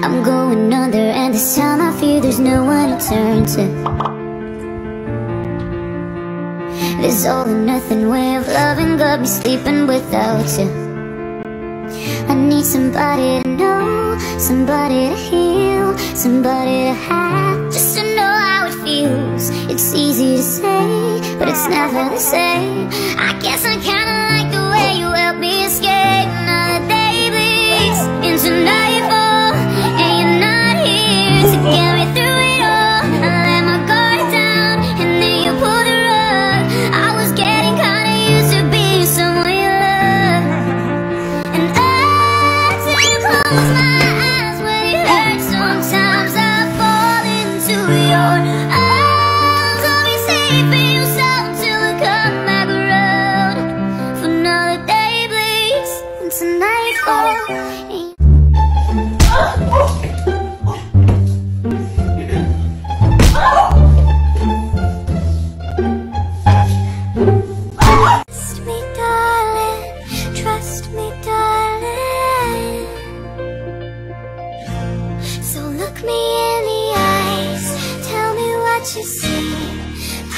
I'm going under, and this time I fear there's no one to turn to. This all or nothing way of loving got me sleeping without you. I need somebody to know, somebody to heal, somebody to have, just to know how it feels. It's easy to say, but it's never the same. I guess I kinda like the way you help me escape. Now the day bleeds into nightfall, to get me through it all, I let my guard down, and then you pulled the rug. I was getting kinda used to being someone you love. And until you close my eyes when it hurts, sometimes I fall into your arms. I'll be safe in yourself till I come back around. For now the day bleeds into nightfall.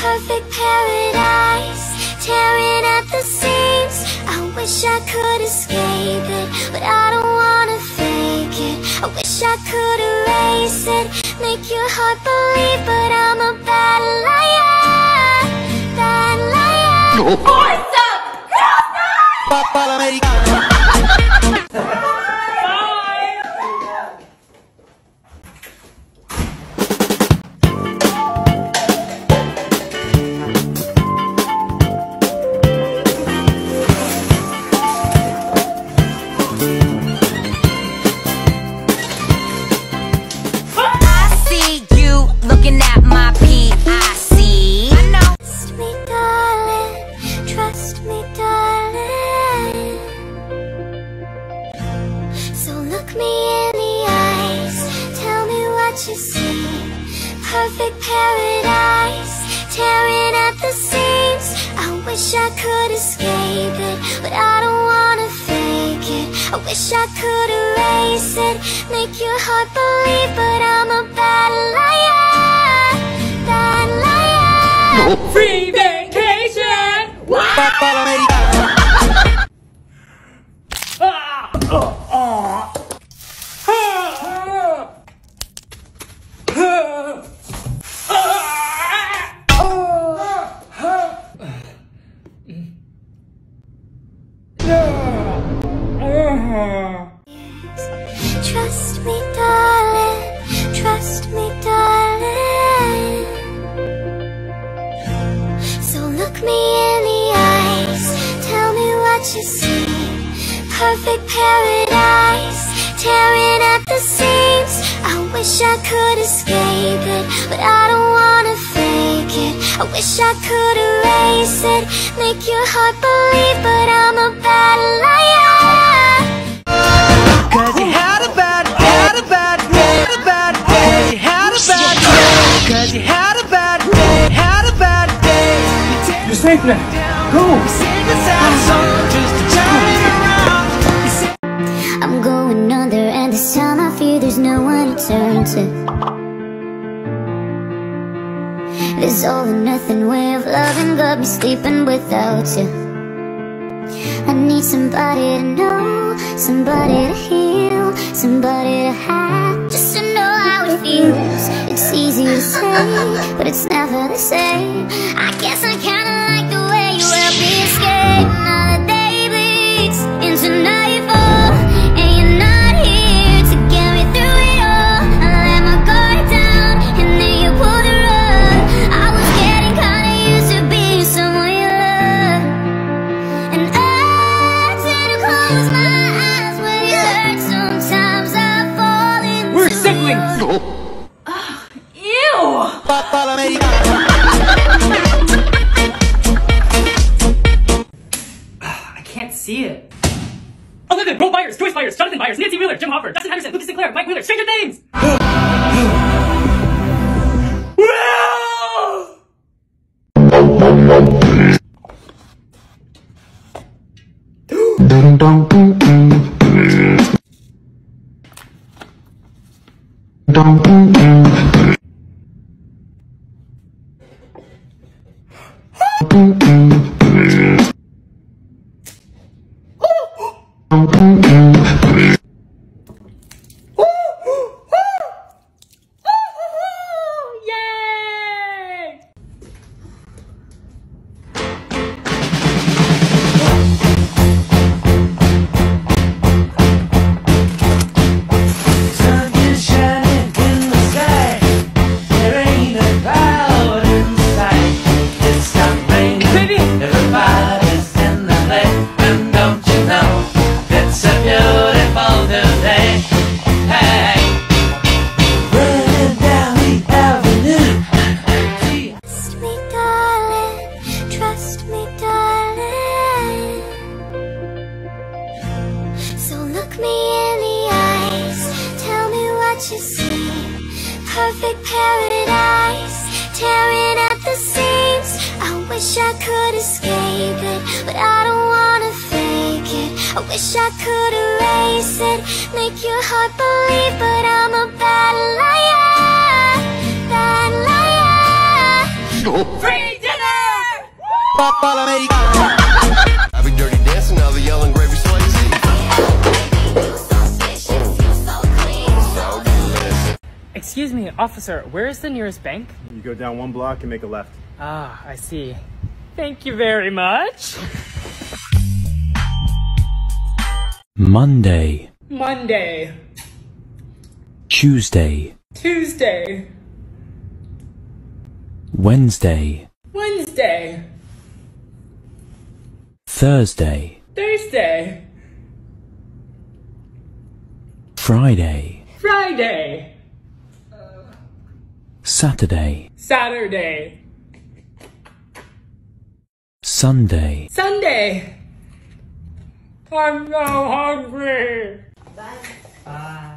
Perfect paradise, tearing at the seams. I wish I could escape it, but I don't wanna fake it. I wish I could erase it, make your heart believe, but I'm a bad liar, bad liar. What's up? Papa I can't see it. Other than Bro Byers, Joyce Byers, Jonathan Byers, Nancy Wheeler, Jim Hopper, Dustin Henderson, Lucas Sinclair, Mike Wheeler, Stranger Things! Excuse me, officer, where is the nearest bank? You go down one block and make a left. Ah, I see. Thank you very much. Monday. Monday. Tuesday. Tuesday. Wednesday. Wednesday. Thursday. Thursday. Friday. Friday. Saturday. Saturday. Sunday. Sunday. I'm so hungry. Bye. Bye.